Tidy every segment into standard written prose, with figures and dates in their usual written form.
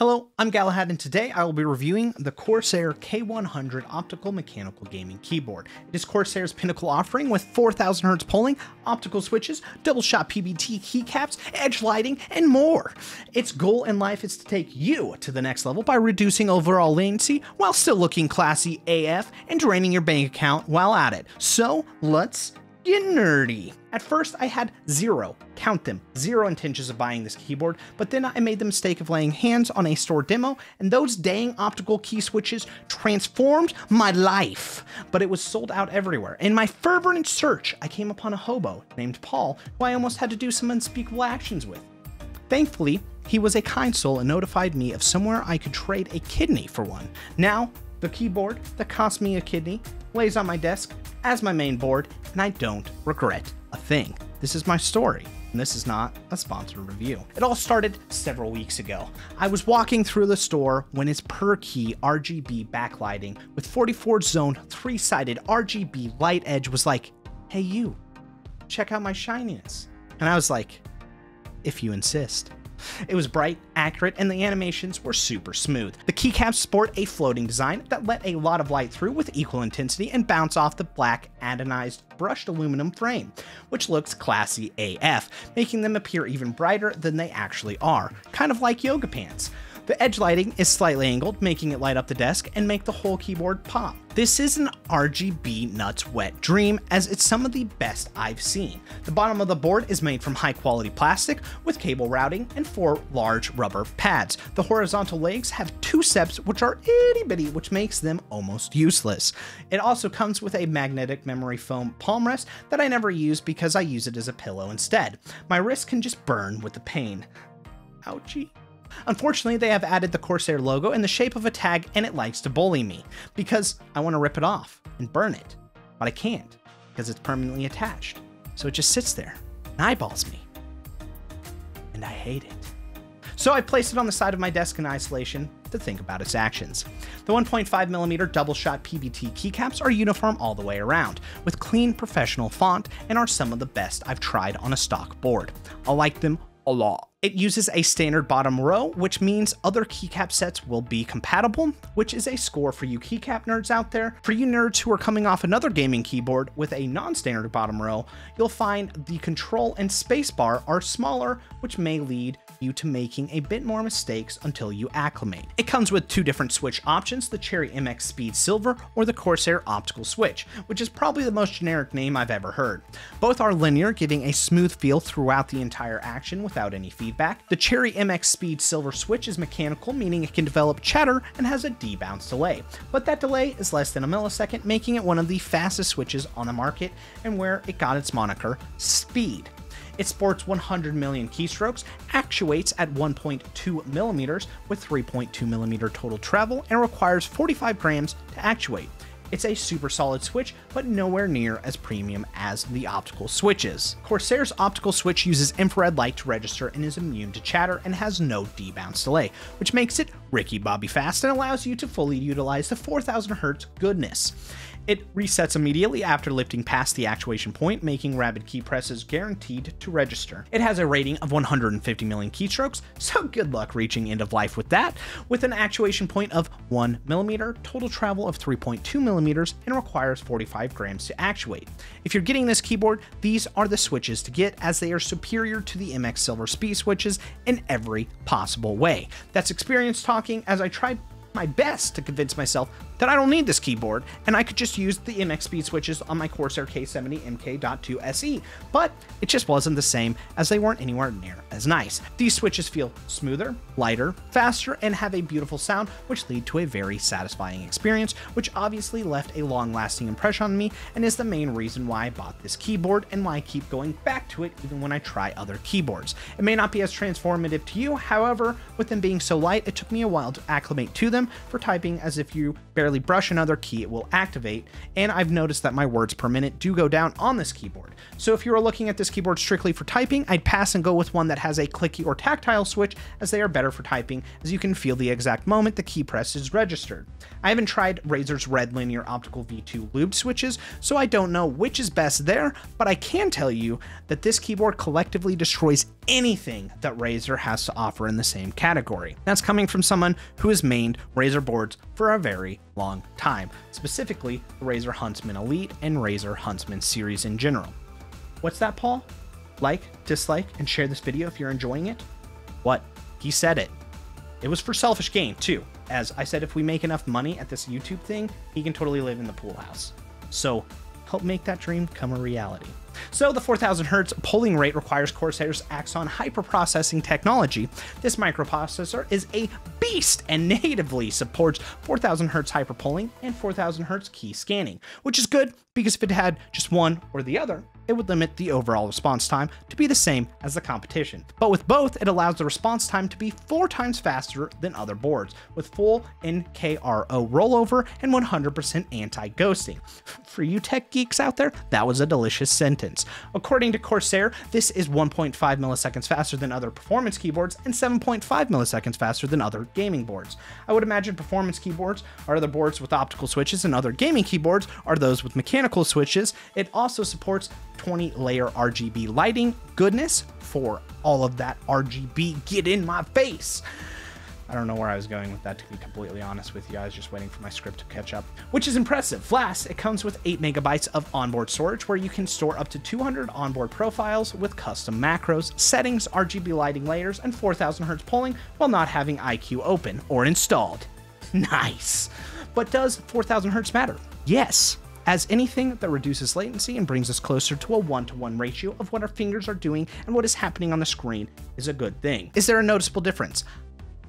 Hello, I'm Galahad, and today I will be reviewing the Corsair K100 Optical Mechanical Gaming Keyboard. It is Corsair's pinnacle offering with 4000Hz polling, optical switches, double-shot PBT keycaps, edge lighting, and more. Its goal in life is to take you to the next level by reducing overall latency while still looking classy AF and draining your bank account while at it. So let's get nerdy. At first I had zero intentions of buying this keyboard, but then I made the mistake of laying hands on a store demo, and those dang optical key switches transformed my life. But it was sold out everywhere. In my fervent search, I came upon a hobo named Paul, who I almost had to do some unspeakable actions with. Thankfully, he was a kind soul and notified me of somewhere I could trade a kidney for one. Now, the keyboard that cost me a kidney lays on my desk as my main board, and I don't regret a thing. This is my story, and this is not a sponsored review. It all started several weeks ago. I was walking through the store when its per-key RGB backlighting with 44-zone, 3-sided RGB light edge was like, "Hey you, check out my shininess." And I was like, "If you insist." It was bright, accurate, and the animations were super smooth. The keycaps sport a floating design that let a lot of light through with equal intensity and bounce off the black, anodized, brushed aluminum frame, which looks classy AF, making them appear even brighter than they actually are, kind of like yoga pants. The edge lighting is slightly angled, making it light up the desk and make the whole keyboard pop. This is an RGB nuts wet dream, as it's some of the best I've seen. The bottom of the board is made from high quality plastic with cable routing and 4 large rubber pads. The horizontal legs have 2 steps, which are itty bitty, which makes them almost useless. It also comes with a magnetic memory foam palm rest that I never use because I use it as a pillow instead. My wrist can just burn with the pain. Ouchie. Unfortunately, they have added the Corsair logo in the shape of a tag, and it likes to bully me because I want to rip it off and burn it, but I can't because it's permanently attached. So it just sits there and eyeballs me, and I hate it. So I placed it on the side of my desk in isolation to think about its actions. The 1.5mm double shot PBT keycaps are uniform all the way around, with clean professional font, and are some of the best I've tried on a stock board. I like them a lot. It uses a standard bottom row, which means other keycap sets will be compatible, which is a score for you keycap nerds out there. For you nerds who are coming off another gaming keyboard with a non-standard bottom row, you'll find the control and spacebar are smaller, which may lead you to making a bit more mistakes until you acclimate. It comes with 2 different switch options, the Cherry MX Speed Silver or the Corsair Optical Switch, which is probably the most generic name I've ever heard. Both are linear, giving a smooth feel throughout the entire action without any feedback. The Cherry MX Speed Silver switch is mechanical, meaning it can develop chatter and has a debounce delay, but that delay is less than a millisecond, making it one of the fastest switches on the market and where it got its moniker, Speed. It sports 100 million keystrokes, actuates at 1.2mm with 3.2mm total travel, and requires 45 grams to actuate. It's a super solid switch, but nowhere near as premium as the optical switches. Corsair's optical switch uses infrared light to register and is immune to chatter and has no debounce delay, which makes it Ricky Bobby fast and allows you to fully utilize the 4000Hz goodness. It resets immediately after lifting past the actuation point, making rapid key presses guaranteed to register. It has a rating of 150 million keystrokes, so good luck reaching end of life with that, with an actuation point of 1mm, total travel of 3.2mm, and requires 45 grams to actuate. If you're getting this keyboard, these are the switches to get, as they are superior to the MX Silver Speed switches in every possible way. That's experience talking, as I tried my best to convince myself that I don't need this keyboard and I could just use the MX Speed switches on my Corsair K70 MK.2 SE, but it just wasn't the same, as they weren't anywhere near as nice. These switches feel smoother, lighter, faster, and have a beautiful sound, which lead to a very satisfying experience, which obviously left a long-lasting impression on me and is the main reason why I bought this keyboard and why I keep going back to it even when I try other keyboards. It may not be as transformative to you, however, with them being so light, it took me a while to acclimate to them for typing as if you barely barely brush another key, it will activate, and I've noticed that my words per minute do go down on this keyboard. So if you were looking at this keyboard strictly for typing, I'd pass and go with one that has a clicky or tactile switch, as they are better for typing, as you can feel the exact moment the key press is registered. I haven't tried Razer's Red Linear Optical V2 lubed switches, so I don't know which is best there, but I can tell you that this keyboard collectively destroys anything that Razer has to offer in the same category. That's coming from someone who has mained Razer boards for a very long time, specifically the Razer Huntsman Elite and Razer Huntsman series in general. What's that, Paul? Like, dislike, and share this video if you're enjoying it? What? He said it. It was for selfish gain, too. As I said, if we make enough money at this YouTube thing, he can totally live in the pool house. So help make that dream come a reality. So the 4000 Hz polling rate requires Corsair's Axon Hyperprocessing technology. This microprocessor is a beast and natively supports 4000 Hz hyperpolling and 4000 Hz key scanning, which is good because if it had just one or the other, it would limit the overall response time to be the same as the competition. But with both, it allows the response time to be 4 times faster than other boards, with full NKRO rollover and 100% anti-ghosting. For you tech geeks out there, that was a delicious sentence. According to Corsair, this is 1.5 milliseconds faster than other performance keyboards and 7.5 milliseconds faster than other gaming boards. I would imagine performance keyboards are the boards with optical switches and other gaming keyboards are those with mechanical switches. It also supports 20-layer RGB lighting. Goodness for all of that RGB, get in my face. I don't know where I was going with that, to be completely honest with you. I was just waiting for my script to catch up, which is impressive. Last, it comes with 8 MB of onboard storage where you can store up to 200 onboard profiles with custom macros, settings, RGB lighting layers, and 4000 Hz polling while not having iCUE open or installed. Nice. But does 4000 Hz matter? Yes. As anything that reduces latency and brings us closer to a 1-to-1 ratio of what our fingers are doing and what is happening on the screen is a good thing. Is there a noticeable difference?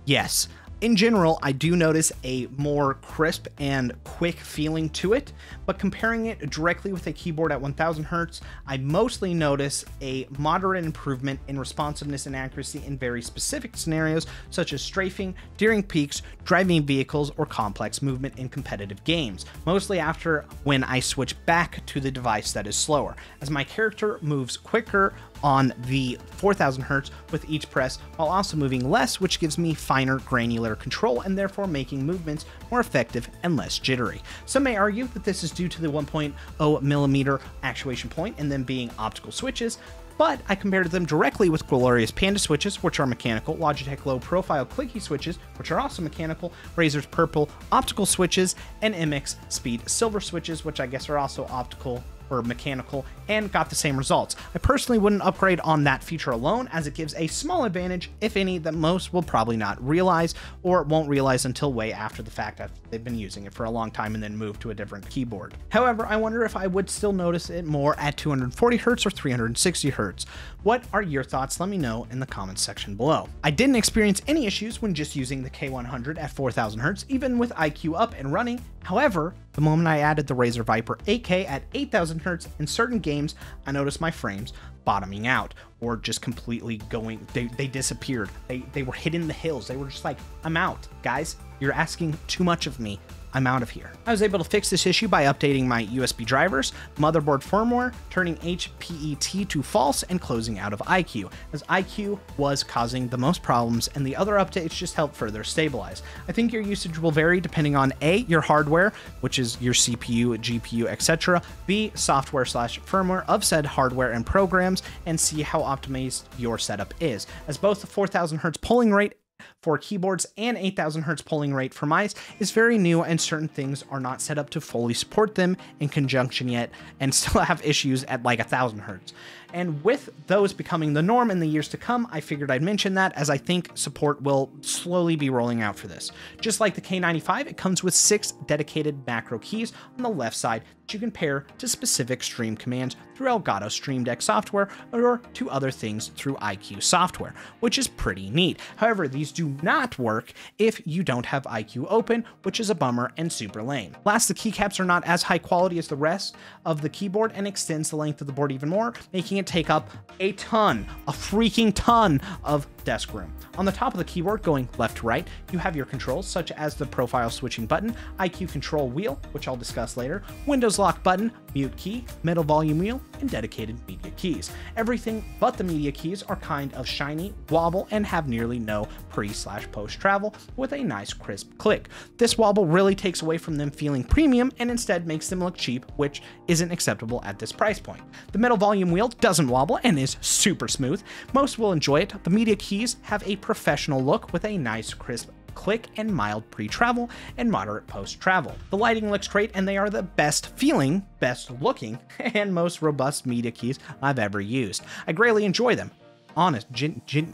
Yes. In general, I do notice a more crisp and quick feeling to it, but comparing it directly with a keyboard at 1000 Hz, I mostly notice a moderate improvement in responsiveness and accuracy in very specific scenarios, such as strafing, during peaks, driving vehicles, or complex movement in competitive games, mostly after when I switch back to the device that is slower, as my character moves quicker on the 4000 Hz with each press, while also moving less, which gives me finer granular control and therefore making movements more effective and less jittery. Some may argue that this is due to the 1.0mm actuation point and them being optical switches, but I compared them directly with Glorious Panda switches, which are mechanical, Logitech low profile clicky switches, which are also mechanical, Razer's purple optical switches, and MX Speed Silver switches, which I guess are also optical or mechanical, and got the same results. I personally wouldn't upgrade on that feature alone, as it gives a small advantage, if any, that most will probably not realize or won't realize until way after the fact that they've been using it for a long time and then moved to a different keyboard. However, I wonder if I would still notice it more at 240 Hz or 360 Hz. What are your thoughts? Let me know in the comments section below. I didn't experience any issues when just using the K100 at 4000 Hz, even with iCUE up and running. However, the moment I added the Razer Viper 8K at 8000 Hz in certain games, I noticed my frames bottoming out or just completely going, they disappeared. They were hitting the hills. They were just like, I'm out, guys. You're asking too much of me. I'm out of here. I was able to fix this issue by updating my USB drivers, motherboard firmware, turning HPET to false, and closing out of iCUE, as iCUE was causing the most problems and the other updates just helped further stabilize. I think your usage will vary depending on A, your hardware, which is your CPU, GPU, etc., B, software/firmware of said hardware and programs, and C, how optimized your setup is, as both the 4000 Hz polling rate for keyboards and 8000 Hz polling rate for mice is very new, and certain things are not set up to fully support them in conjunction yet and still have issues at like 1000 Hz. And with those becoming the norm in the years to come, I figured I'd mention that, as I think support will slowly be rolling out for this. Just like the K95, it comes with 6 dedicated macro keys on the left side that you can pair to specific stream commands through Elgato Stream Deck software or to other things through iCUE software, which is pretty neat. However, these do not work if you don't have iCUE open, which is a bummer and super lame. Last, the keycaps are not as high quality as the rest of the keyboard and extends the length of the board even more, making it take up a ton, a freaking ton of desk room. On the top of the keyboard, going left to right, you have your controls such as the profile switching button, iCUE control wheel, which I'll discuss later, Windows lock button, mute key, middle volume wheel, and dedicated media keys. Everything but the media keys are kind of shiny, wobble, and have nearly no pre/post travel with a nice crisp click. This wobble really takes away from them feeling premium and instead makes them look cheap, which isn't acceptable at this price point. The middle volume wheel doesn't wobble and is super smooth. Most will enjoy it. The media keys have a professional look with a nice crisp click and mild pre-travel and moderate post-travel. The lighting looks great and they are the best feeling, best looking, and most robust media keys I've ever used. I greatly enjoy them. Honest,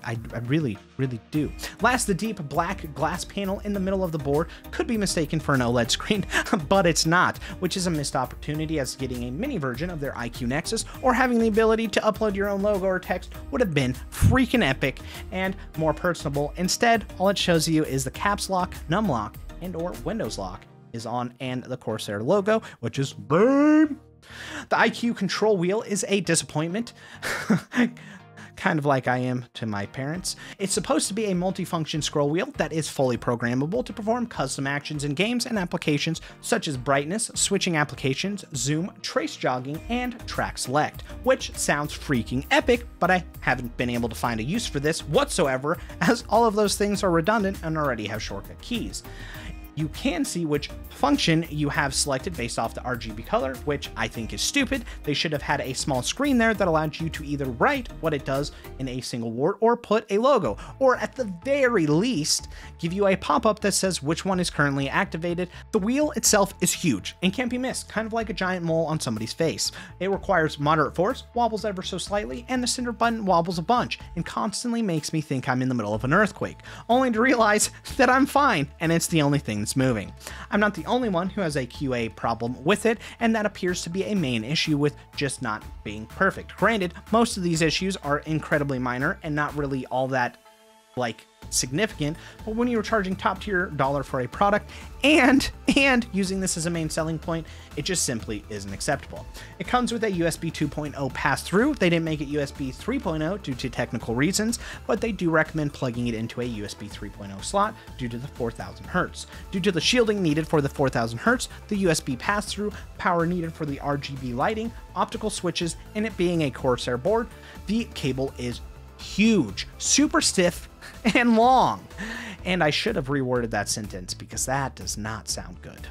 I really, really do. Last, the deep black glass panel in the middle of the board could be mistaken for an OLED screen, but it's not, which is a missed opportunity, as getting a mini version of their iCUE Nexus or having the ability to upload your own logo or text would have been freaking epic and more personable. Instead, all it shows you is the caps lock, num lock, and or Windows lock is on, and the Corsair logo, which is boom. The iCUE control wheel is a disappointment. Kind of like I am to my parents. It's supposed to be a multifunction scroll wheel that is fully programmable to perform custom actions in games and applications such as brightness, switching applications, zoom, trace jogging, and track select, which sounds freaking epic, but I haven't been able to find a use for this whatsoever, as all of those things are redundant and already have shortcut keys. You can see which function you have selected based off the RGB color, which I think is stupid. They should have had a small screen there that allowed you to either write what it does in a single word or put a logo, or at the very least, give you a pop-up that says which one is currently activated. The wheel itself is huge and can't be missed, kind of like a giant mole on somebody's face. It requires moderate force, wobbles ever so slightly, and the center button wobbles a bunch and constantly makes me think I'm in the middle of an earthquake, only to realize that I'm fine and it's the only thing that's moving. I'm not the only one who has a QA problem with it, and that appears to be a main issue with just not being perfect. Granted, most of these issues are incredibly minor and not really all that like significant, but when you're charging top tier dollar for a product and using this as a main selling point, it just simply isn't acceptable. It comes with a USB 2.0 pass through. They didn't make it USB 3.0 due to technical reasons, but they do recommend plugging it into a USB 3.0 slot due to the 4000 Hz. Due to the shielding needed for the 4000 Hz, the USB pass through, power needed for the RGB lighting, optical switches, and it being a Corsair board, the cable is huge, super stiff, and long. And I should have reworded that sentence because that does not sound good.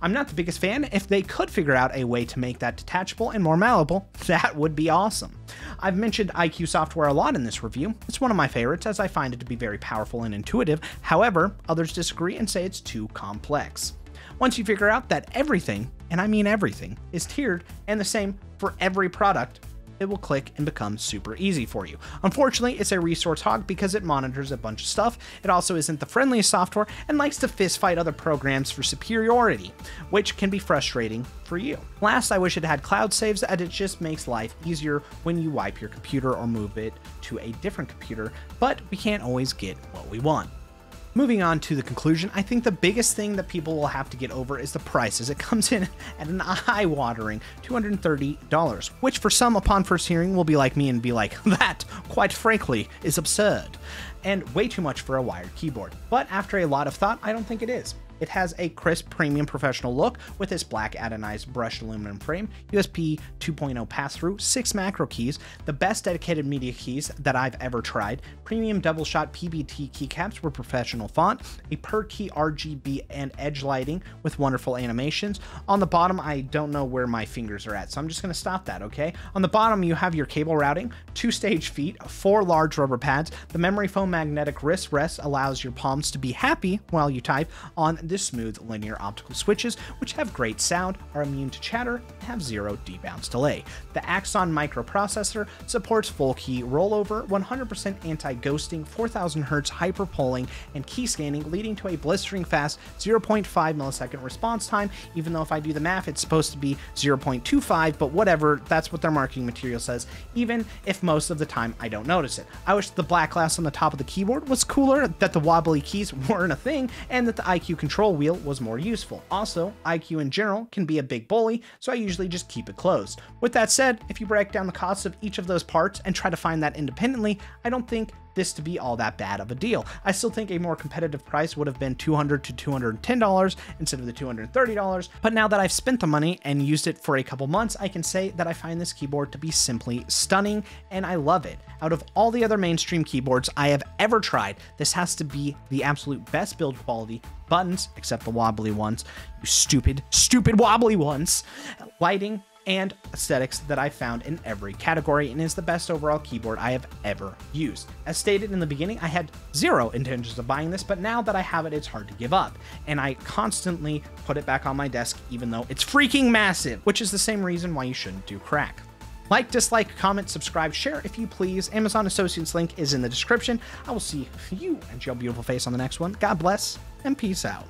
I'm not the biggest fan. If they could figure out a way to make that detachable and more malleable, that would be awesome. I've mentioned iCUE software a lot in this review. It's one of my favorites, as I find it to be very powerful and intuitive. However, others disagree and say it's too complex. Once you figure out that everything, and I mean everything, is tiered and the same for every product, it will click and become super easy for you. Unfortunately, it's a resource hog because it monitors a bunch of stuff. It also isn't the friendliest software and likes to fist fight other programs for superiority, which can be frustrating for you. Last, I wish it had cloud saves, and it just makes life easier when you wipe your computer or move it to a different computer, but we can't always get what we want. Moving on to the conclusion, I think the biggest thing that people will have to get over is the price, as it comes in at an eye-watering $230, which for some upon first hearing will be like me and be like, that, quite frankly, is absurd, and way too much for a wired keyboard. But after a lot of thought, I don't think it is. It has a crisp premium professional look with its black adenized brushed aluminum frame, USB 2.0 pass-through, 6 macro keys, the best dedicated media keys that I've ever tried, premium double-shot PBT keycaps with professional font, a per-key RGB and edge lighting with wonderful animations. On the bottom, I don't know where my fingers are at, so I'm just going to stop that, okay? On the bottom, you have your cable routing, 2-stage feet, 4 large rubber pads, the memory foam magnetic wrist rest allows your palms to be happy while you type on the smooth linear optical switches, which have great sound, are immune to chatter, and have 0 debounce delay. The Axon microprocessor supports full key rollover, 100% anti-ghosting, 4000 Hz hyperpolling, and key scanning, leading to a blistering fast 0.5 millisecond response time, even though if I do the math, it's supposed to be 0.25, but whatever, that's what their marketing material says, even if most of the time I don't notice it. I wish the black glass on the top of the the keyboard was cooler, that the wobbly keys weren't a thing, and that the iCUE control wheel was more useful. Also, iCUE in general can be a big bully, so I usually just keep it closed. With that said, if you break down the cost of each of those parts and try to find that independently, I don't think this to be all that bad of a deal. I still think a more competitive price would have been $200 to $210 instead of the $230, but now that I've spent the money and used it for a couple months, I can say that I find this keyboard to be simply stunning, and I love it. Out of all the other mainstream keyboards I have ever tried, this has to be the absolute best build quality. Buttons, except the wobbly ones, you stupid, stupid wobbly ones. Lighting, and aesthetics that I found in every category, and is the best overall keyboard I have ever used. As stated in the beginning, I had zero intentions of buying this, but now that I have it, it's hard to give up, and I constantly put it back on my desk even though it's freaking massive, which is the same reason why you shouldn't do crack. Like, dislike, comment, subscribe, share if you please. Amazon Associates link is in the description. I will see you and your beautiful face on the next one. God bless and peace out.